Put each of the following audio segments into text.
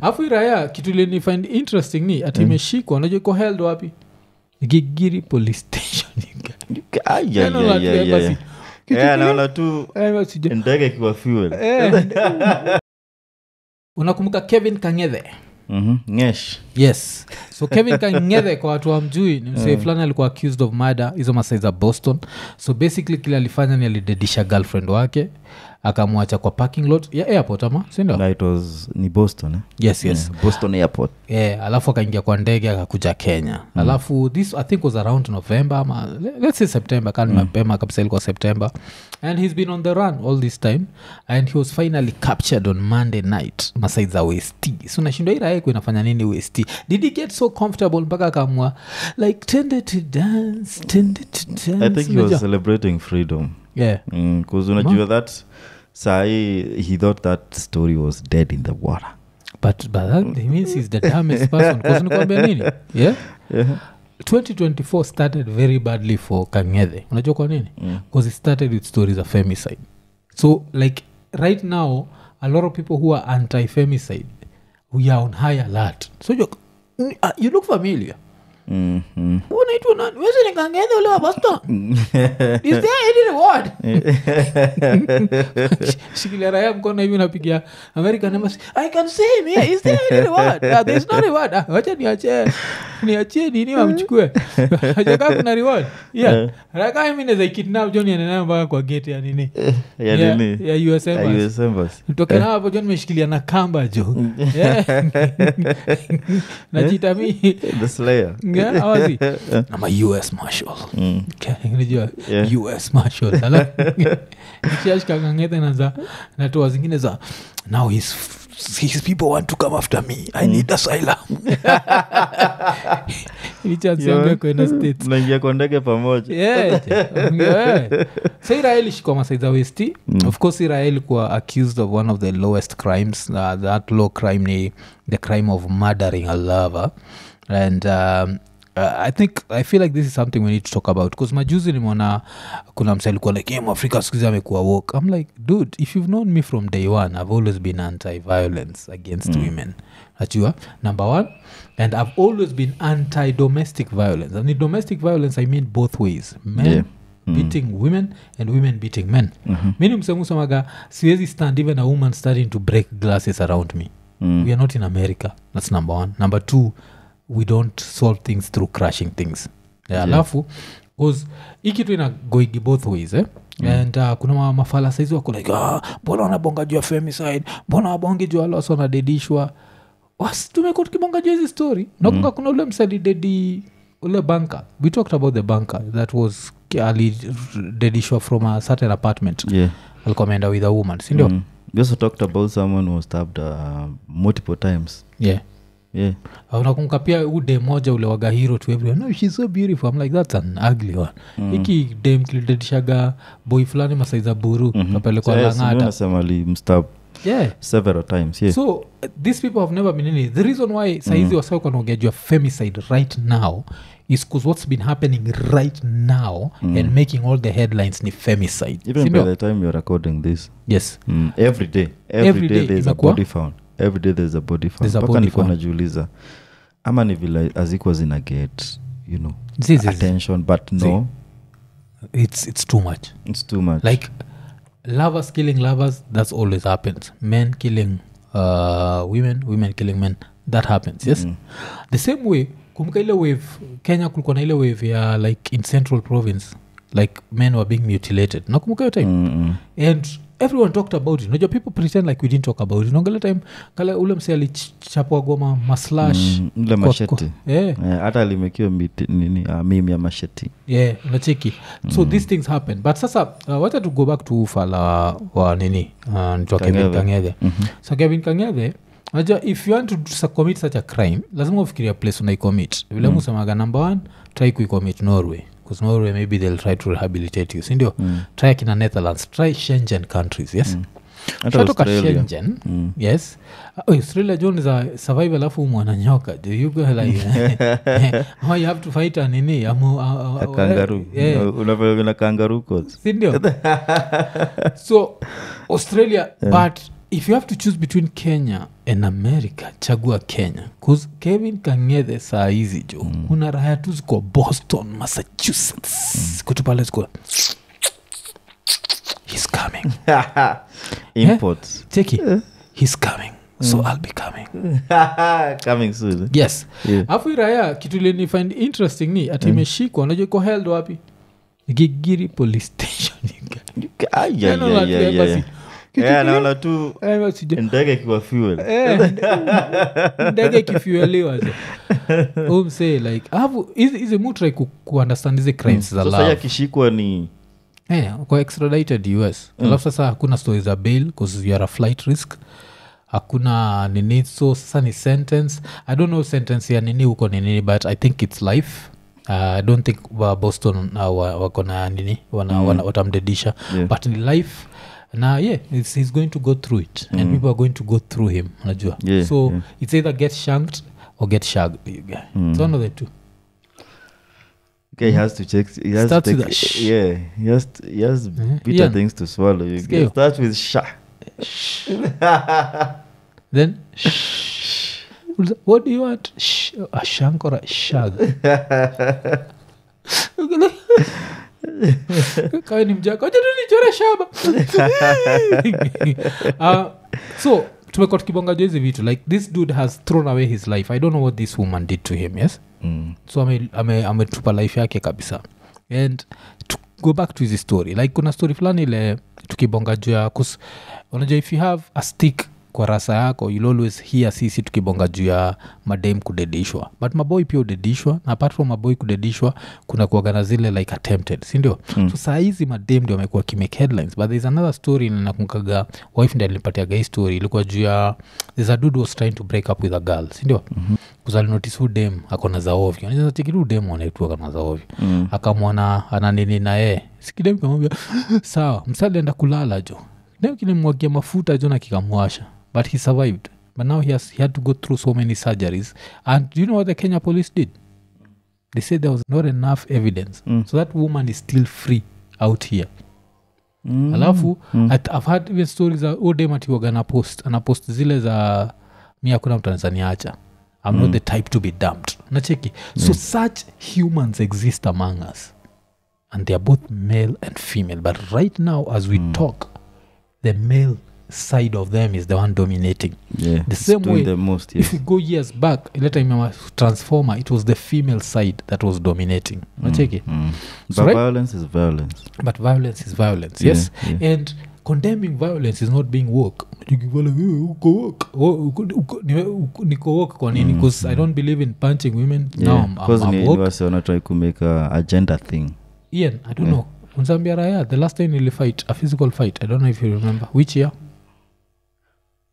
Afu iraya kitu ile ni find interesting ni ati imeshikwa unajua iko held wapi? Gigiri police station. Yeah. Yeah, naona tu ndege kwa fuel. Unakumbuka Kevin Kangethe? Yes. Yes. So Kevin Kangethe kwa watu hamjui ni msee fulani alikuwa accused of murder hizo masaa za Boston. So basically kile alifanya ni alidedisha girlfriend wake akamwacha kwa parking lot ya airport ama si ndio? It was ni Boston eh. Yes. Yeah, Boston airport. Yeah, alafu akaingia kwa ndege akakuja Kenya. Alafu this I think was around November ama let's say September kan mapema kabisa ilikuwa September. And he's been on the run all this time and he was finally captured on Monday night masaa za West. So nashindwa ira yake inafanya nini West? Did he get so comfortable mpaka akamwa like tended to dance? I think he was celebrating freedom. Yeah. Because unajua that sai he thought that story was dead in the water. But that means he's the dumbest person because nikwambia nini? Yeah. 2024 started very badly for Kangethe. Unajua kwa nini? Because it started with stories of femicide. So like right now a lot of people who are anti-femicide we are on high alert. So you look familiar. Una itu na wewe ni Kangethe ule wa Boston. Is there any reward? Sikilera yam kona hivi unapigia America namba I can say me is there any reward? There's no reward. Acha niache nini wamchukue. Acha kama kuna reward. Yeah. Raka mimi naweza kidnap John anaenda mpaka kwa gate ya nini? Ya nini? Ya US Embassy. US Embassy. Mtokana hapo John ameshikilia na kamba jo. Na jitami the slayer. Yeah, awazi. I'm a US Marshal. Okay, unajua US Marshal. Ala. Nikiacha Kangethe na za na toa zingine za now his people want to come after me. I need asylum. Nikiacha kwenda States. Naingia kwa ndege pamoja. Yeah. Israel shikwa masaiza West. Of course Israel kwa accused of one of the lowest crimes. That low crime ni the crime of murdering a lover. And I feel like this is something we need to talk about because majuzi nimeona kuna msali kwa like game Africa sikiza amekuwa woke. I'm like dude, if you've known me from day one, I've always been anti-violence against women. Atua number 1 and I've always been anti-domestic violence. And in domestic violence I mean both ways. Men beating women and women beating men. Mimi msemusamaga siwezi stand even a woman starting to break glasses around me. We are not in America. That's number 1. Number 2, we don't solve things through crushing things. Alafu cause ikitu ina goigi both ways and kuna mafala saizi wako like mbona wanabonga juu ya femicide, mbona wabonge juu loss wanadedishwa was tumekuwa tukibonga juu hizo story na kuna ule msadi dedi ule banker. We talked about the banker that was ali dedishwa from a certain apartment. Alikuwa ameenda with a woman, si ndio? We also talked about someone who was stabbed multiple times. Yeah. Unakumbuka pia ude moja ule waga hero to everyone. No, she's so beautiful. I'm like that's an ugly one. Hiki dem kilidedishaga boy fulani masaiza buru kapelekwa Langata. Yes, nasema alimstab. Yeah. Several times. Yeah. So these people have never been in it. The reason why saizi wasao wanaongea juu ya femicide right now is because what's been happening right now and making all the headlines ni femicide. Even by the time you're recording this. Yes. Every day there's a body found. Every day there's a body found. Mpaka nilikuwa najiuliza ama ni vile azikuwa zina get you know attention but no it's too much like lovers killing lovers, that's always happens. Men killing women killing men, that happens. Yes. The same way kumbuka ile wave Kenya kulikuwa na ile wave ya like in Central Province like men were being mutilated na kumbuka hiyo time and everyone talked about it. No, people pretend like we didn't talk about it. Ngala time kala ule mse alichapwa goma maslash ile machete. Hata alimekiwa nini mimi ya machete. Yeah, unacheki. So these things happen. But sasa wacha to go back to ufala wa nini ndio Kevin Kangethe. So Kevin Kangethe, unajua if you want to commit such a crime, lazima ufikirie place una commit. Vile msemaga number 1, try ku commit Norway. Because Norway maybe they'll try to rehabilitate you. Sindio? Try in the Netherlands. Try Shenzhen countries. Yes. Shatoka Shenzhen. Yes. Australia John is a survival afu mwananyoka. Do you go like how you have to fight an ini? A kangaroo. Unavyoona kangaroo codes. Sindio? So Australia but If you have to choose between Kenya and America, chagua Kenya. Because Kevin Kangethe saa hizi jo. Kuna raha tu ziko Boston, Massachusetts. Kutupale ziko. He's coming. Imports. Check it. He's coming. So I'll be coming. Coming soon. Yes. Yeah. Afu iraya kitu ile ni find interesting ni ati imeshikwa unajua iko held wapi? Gigiri police station. Yeah. Yeah, naona tu ndege kwa fuel. Ndege kifueliwa hizo. Say like afu is a mutry ku understand these crimes za la. Sasa yakishikwa ni kwa extradited US. Alafu sasa hakuna stories za bail because you are a flight risk. Hakuna nini, so sasa ni sentence. I don't know sentence ya nini huko nini, but I think it's life. I don't think Boston wako na nini wana watamdedisha, but in life na he's going to go through it, and people are going to go through him, unajua. So it's either get shanked or get shagged, you guys. It's one of the two. Okay, he has to check. He has to take, he has bitter things to swallow. You start with sha. Then shh. What do you want? Shh. A shank or a shag? Kawe ni mjaka wacha tu nichore shaba. So tumekuwa tukibonga juu hizi vitu like this dude has thrown away his life. I don't know what this woman did to him. Yes. So ametupa life yake kabisa. And to go back to his story, like kuna story fulani ile tukibonga juu ya unajua if you have a stick kwa rasa yako you'll always hear sisi tukibonga juu ya madem kudedishwa, but maboy pia udedishwa, na apart from maboy kudedishwa kuna kuagana zile like attempted, si ndio? So saa hizi madem ndio wamekuwa kimake headlines, but there's another story ninakumkaga wife ndio alinipatia guy story ilikuwa juu ya there's a dude was trying to break up with a girl, si ndio? Kuzali notice who dem akona za ovyo, anaweza tikiru dem anaitwa kama za ovyo, akamwona ana nini na yeye sikidem kumwambia sawa msali enda kulala jo, ndio kilimwagia mafuta jo na kikamwasha. But he survived. But now he had to go through so many surgeries. And do you know what the Kenya police did? They said there was not enough evidence. So that woman is still free out here. Alafu, I've heard even stories that all day mati wagana post. And I post zile za mi hakuna mtu anazaniacha. I'm not the type to be dumped. Na cheki. So such humans exist among us. And they are both male and female. But right now as we talk, the male side of them is the one dominating. The same way the most, if you go years back, let me remember Transformer, it was the female side that was dominating. So but right? Violence is violence. But violence is violence. Yes. And condemning violence is not being woke. Niko woke kwa nini? Because I don't believe in punching women. Now because I'm not trying to make an agenda thing. I don't know. Unzambia raya, the last time you fight a physical fight, I don't know if you remember which year.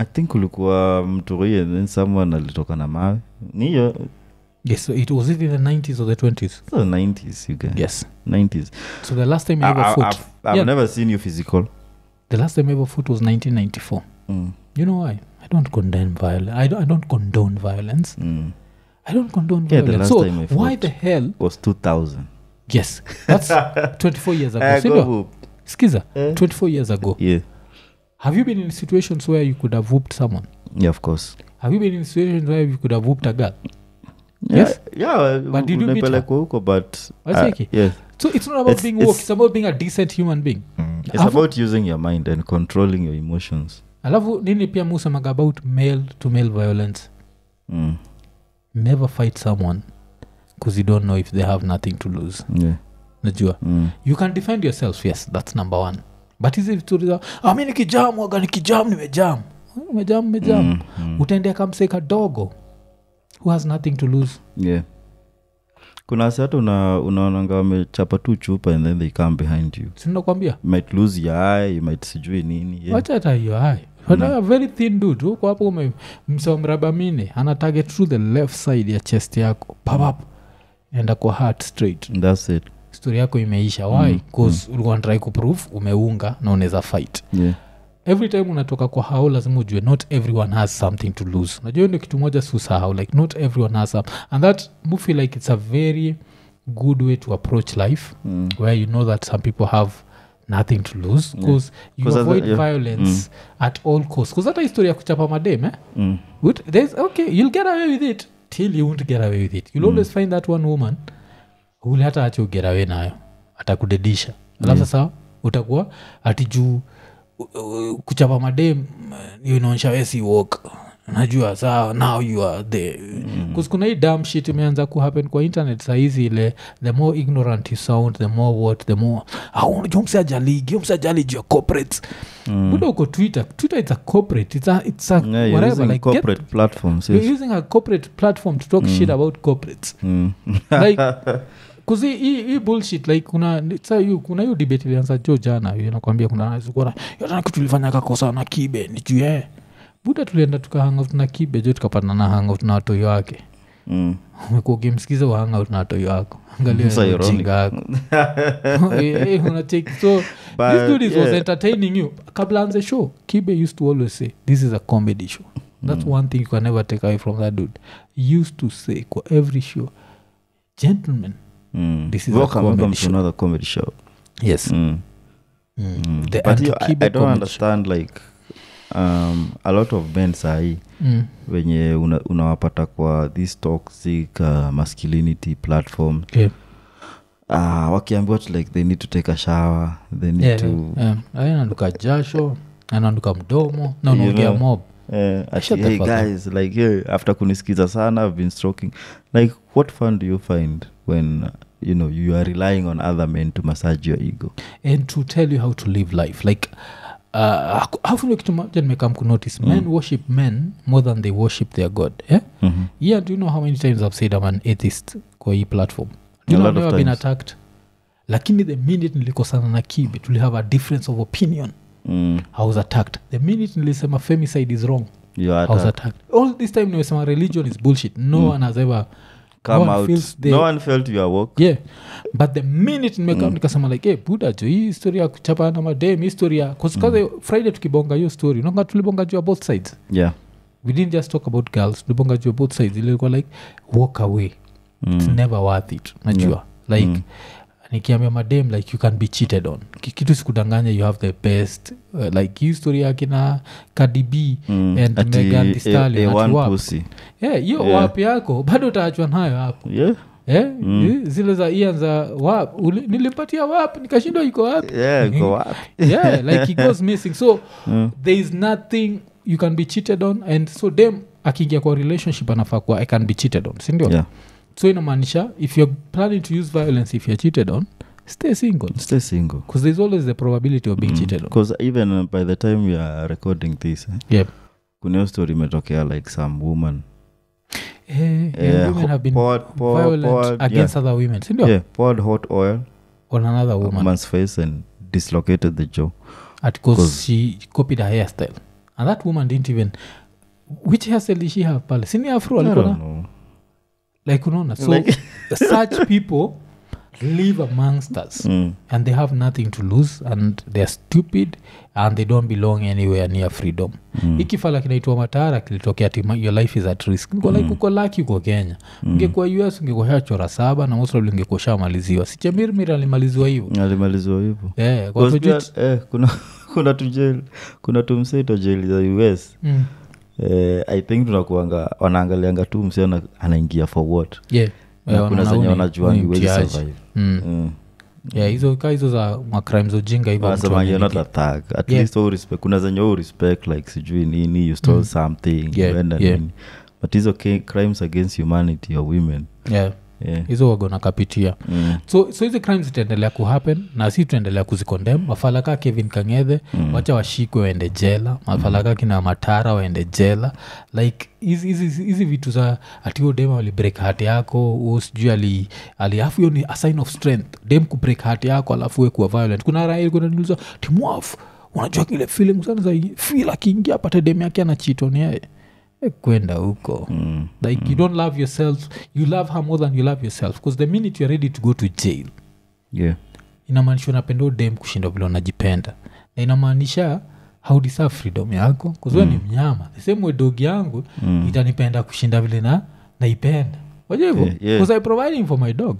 I think ulikuwa mturie then someone alitoka na mawe. Niyo. Yes, so it was either the 90s or the 20s. So the 90s, you guys. Yes. 90s. So the last time you ever fought. I've never seen you physical. The last time you ever fought was 1994. You know why? I don't condemn violence. I don't condone violence. I don't condone violence. The last time I fought, why the hell was 2000? Yes. That's 24 years ago. Skiza, 24 years ago. Yeah. Have you been in situations where you could have whooped someone? Yeah, of course. Have you been in situations where you could have whooped a girl? Yes. Yeah. But did you beat her? But yes. So it's not about being woke. It's about being a decent human being. It's about using your mind and controlling your emotions. I love nini pia musamaga about male to male violence. Never fight someone because you don't know if they have nothing to lose. Najua. You can defend yourself. Yes, that's number one. But hizi vitu za mimi nikijam waga nikijam nimejam. Nimejam. Utaendea kama mseka dogo who has nothing to lose. Kuna sasa unaonanga wamechapa tu chupa and then they come behind you. Si ninakwambia? You might lose your eye, you might sijui nini. Acha hata your eye. But a very thin dude huko hapo msomraba mine ana target through the left side ya chest yako. Pop. Enda kwa heart straight. And that's it. Story yako imeisha. Why? Because ulikuwa try ku prove umeunga na unaweza fight. Every time unatoka kwa hao lazima ujue not everyone has something to lose. Unajua ndio kitu moja susahau, like not everyone has up, and that move feel like it's a very good way to approach life, where you know that some people have nothing to lose because you avoid violence at all costs. Because that story ya kuchapa madem, eh? But there's okay, you'll get away with it till you won't get away with it. You'll always find that one woman who will hata acho get away nayo, atakudedisha. Alafu sasa utakuwa atiju kuchapa madem, you know, shawesi walk. Unajua sawa, now you are there. Because kuna hii damn shit imeanza ku happen kwa internet saa hizi ile the more ignorant you sound, the more what, the more jumps ajali your corporates. Budo uko Twitter is a corporate. It's a yeah, whatever like corporate platforms. Yes. You're using a corporate platform to talk shit about corporates. Like cuz hii bullshit like kuna say you kuna hiyo debate ilianza jana, yeye anakuambia kuna anazikora. Yataka kutulifanya kakosa na kibe ni juu eh. Buda tulienda tukahangout na kibe jo tukapatana na hangout na watu wake. Umekuwa ukimsikiza wa hangout na watu wako. Angalia chinga yako. Eh una take so but, this dude was entertaining you. Kabla anze show, Kibe used to always say this is a comedy show. That's one thing you can never take away from that dude. He used to say for every show, gentlemen, this is welcome to another comedy show. Yes. But I don't understand show. Like a lot of bands sahi wenye unawapata kwa this toxic masculinity platform wakiambiwa like they need to take a shower, they need anaanduka jasho, anaanduka mdomo na unaongea mob hey guys like after kunisikiza sana I've been stroking like what fun do you find when you know you are relying on other men to massage your ego and to tell you how to live life like hafu nikitumajia nimekam ku notice men worship men more than they worship their God. Yeah? Yeah, do you know how many times I've said I'm an atheist kwa hii platform? Do you know I've been attacked? Lakini the minute nilikosana na Kibe, we have a difference of opinion. I was attacked. The minute nilisema femicide is wrong, I was attacked. All this time nilisema religion is bullshit. No one has ever come out. No one felt your work. Yeah. But the minute nimekam nikasema like, hey, Buddha, jo, hii story ya kuchapa na madem, hii story ya kusukaze Friday tukibonga hiyo story. Unanga tulibonga jua both sides. Yeah. We didn't just talk about girls. Tulibonga jua both sides. Ilikuwa like, walk away. It's never worth it. Najua. Yeah. Like, nikiambia madem, like, you can be cheated on. Kitu sikudanganya, you have the best. Like, hii story ya kina Cardi B and Megan Thee Stallion. A1 pussy. Yeah, hiyo wapi yako. Bado utaachwa nayo hapo. Yeah. Zile za ianza wap nilipatia wap nikashindwa iko wapi iko wapi like it goes missing so there is nothing you can be cheated on and so them akiingia kwa relationship anafaa kwa I can be cheated on si ndio so inamaanisha if you're planning to use violence if you're cheated on stay single because there's always the probability of being cheated on because even by the time we are recording this kuna story imetokea like some woman women have been violent against other women. Poured hot oil on another woman's face and dislocated the jaw. Because she copied her hairstyle. And that woman didn't even... Which hairstyle did she have? Sini afro? I don't know. Like, unaona. So, such people live amongst us. And they have nothing to lose. And they're stupid. And they don't belong anywhere near freedom. Ikifala kinaitwa Matara kilitokea tima your life is at risk. Like uko lucky uko Kenya. Ungekuwa US ungekuwa chora 7 na most probably ungekuwa shamaliziwa. Si Chemirmir alimalizwa hivyo. Eh, kwa sababu kuna tujeli. Kuna tumseto jeli za US. I think tunakuanga wanaangalianga tu msiana anaingia forward. Kuna zenye wanajua ni wewe survive. Hizo hizo za crimes ujinga hivyo mtu anasema not attack at least all respect kuna zenye all respect like sijui nini you stole something nini but hizo crimes against humanity or women hizo wago nakapitia so hizo crimes zitaendelea ku happen na sisi tuendelea kuzikondemn mafalaka Kevin Kangethe wacha washikwe waende jela mafalaka kina Matara waende jela like hizi vitu za atio dem wali break heart yako usually aliafu hiyo ni a sign of strength dem ku break heart yako alafu wewe kuwa violent kuna raia kuna niuliza timwafu unajua kile feeling sana za feel akiingia apate dem yake anachitoni yeye kwenda huko like you don't love yourself you love her more than you love yourself because the minute you're ready to go to jail inamaanisha unapenda dem kushinda vile unajipenda na inamaanisha how deserve freedom yako because wewe ni mnyama the same way dog yangu itanipenda kushinda vile na naipenda waje hivyo because I providing for my dog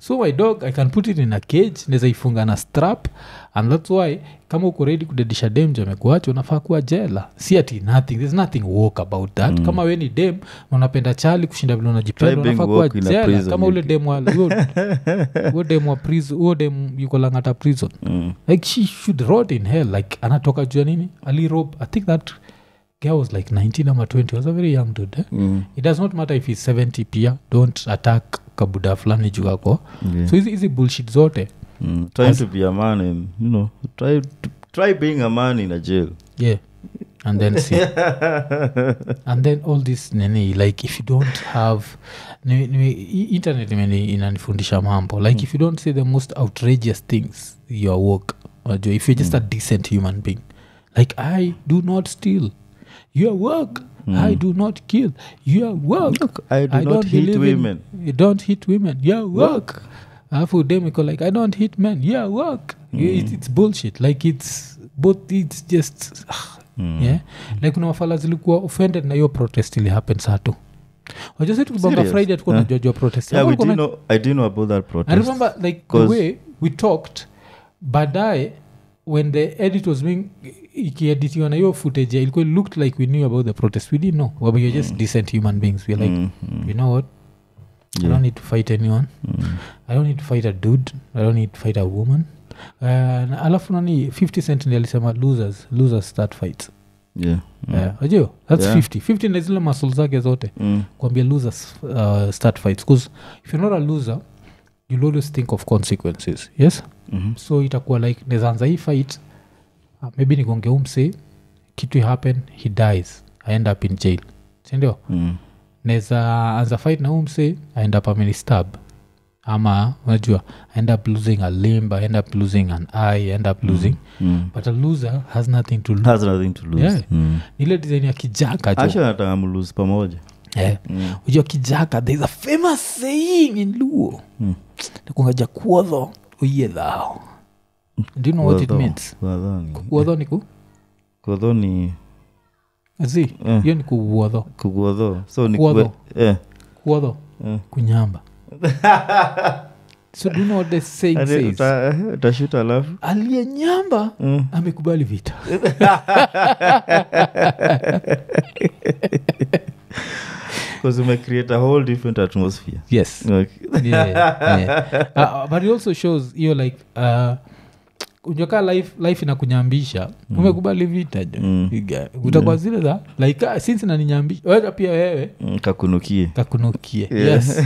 So my dog, I can put it in a cage, naweza ifunga na strap, and that's why kama uko ready kudedisha dem jamaa kuacha unafaa kuwa jela. See ati nothing, there's nothing woke about that. Kama wewe ni dem unapenda chali kushinda vile unajipenda unafaa kuwa jela. Kama ule dem wala huyo dem wa prison, huyo dem yuko Langata prison. Like she should rot in hell. Like anatoka jua nini? Ali rob, I think that guy was like 19 or 20, was a very young dude. Eh? It does not matter if he's 70 pia, don't attack kabuda fulani juu yako. So hizi bullshit zote. Trying to be a man in, you know, try being a man in a jail. Yeah. And then see. And then all this nene, like if you don't have internet meni inanifundisha mambo. Like if you don't say the most outrageous things in your work, or if you're just a decent human being. Like I do not steal. Your work, I do not kill. Your work, I don't hit women. You don't hit women. Your work. Afu dem iko like I don't hit men. Your work. It's bullshit. Like it's both, it's just yeah. Like kuna wafala zilikuwa offended na hiyo protest ili happen saa tu. I just said on Friday at kuna jojo protest. Yeah, I didn't know about that protest. I remember like the way we talked baadaye when the edit was being ikieditiwa na hiyo footage ilikuwa looked like we knew about the protest. We didn't know. We were just decent human beings. We were like you know what? I don't need to fight anyone. I don't need to fight a dude. I don't need to fight a woman. Alafu nani 50 Cent ndiye alisema losers start fights. Yeah. Ajio, that's 50 na zile muscles zake zote. Kuambia losers start fights because if you're not a loser you'll always think of consequences. Yes? So itakuwa like naanza hii fight maybe nigonge umse kitu happen, he dies, I end up in jail. Sindio? Naeza anza fight na umse, I end up being stabbed. Ama unajua I end up losing a limb, I end up losing an eye, I end up losing. But a loser has nothing to lose. Yeah. Ile design ya kijaka jo. Acha nataka mlose pamoja. Eh. Unajua kijaka, there's a famous saying in Luo. Nakungaja kuodho uyedhao. Do you know what it means? Kuodho ni ku? Kuodho ni azi, hiyo ni kuodho. So ni kuodho. Kuodho. Kunyamba. So do you know what the saying says? Utashuta alafu. Aliyenyamba amekubali vita. Because we create a whole different atmosphere. Yes. Like. Yeah. But it also shows you like unjoka life inakunyambisha. Umekubali vita jo. Utakuwa zile za like since inaninyambisha wewe pia wewe kakunukie. Yes.